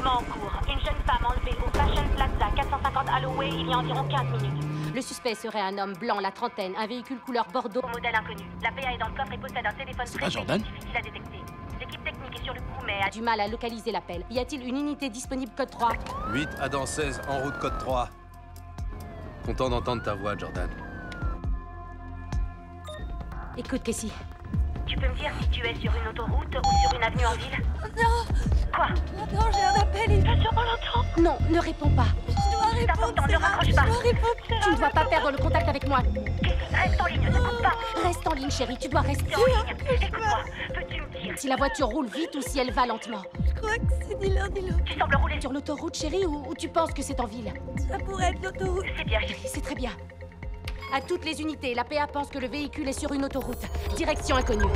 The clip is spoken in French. Mancourt, une jeune femme enlevée au Fashion Plaza, 450 Alloway, il y a environ 15 minutes. Le suspect serait un homme blanc, la trentaine, un véhicule couleur bordeaux, modèle inconnu. La PA est dans le coffre et possède un téléphone privé, difficile à détecter. L'équipe technique est sur le coup, mais a du mal à localiser l'appel. Y a-t-il une unité disponible code 3 8 à dans 16, en route code 3. Content d'entendre ta voix, Jordan. Écoute, Casey. Tu peux me dire si tu es sur une autoroute ou sur une avenue en ville? Non. Quoi? Non, j'ai un appel, il va sûrement l'entendre. Non, ne réponds pas. Je dois répondre. C'est important, ne raccroche pas. Tu ne dois pas perdre le contact avec moi. Reste en ligne, ne coupe pas. Reste en ligne, chérie, tu dois rester en ligne. Écoute-moi, peux-tu me dire si la voiture roule vite ou si elle va lentement? Je crois que c'est ni l'un ni l'autre. Tu sembles rouler sur l'autoroute, chérie, ou tu penses que c'est en ville? Ça pourrait être l'autoroute. C'est bien, chérie. C'est très bien. À toutes les unités, la PA pense que le véhicule est sur une autoroute. Direction inconnue.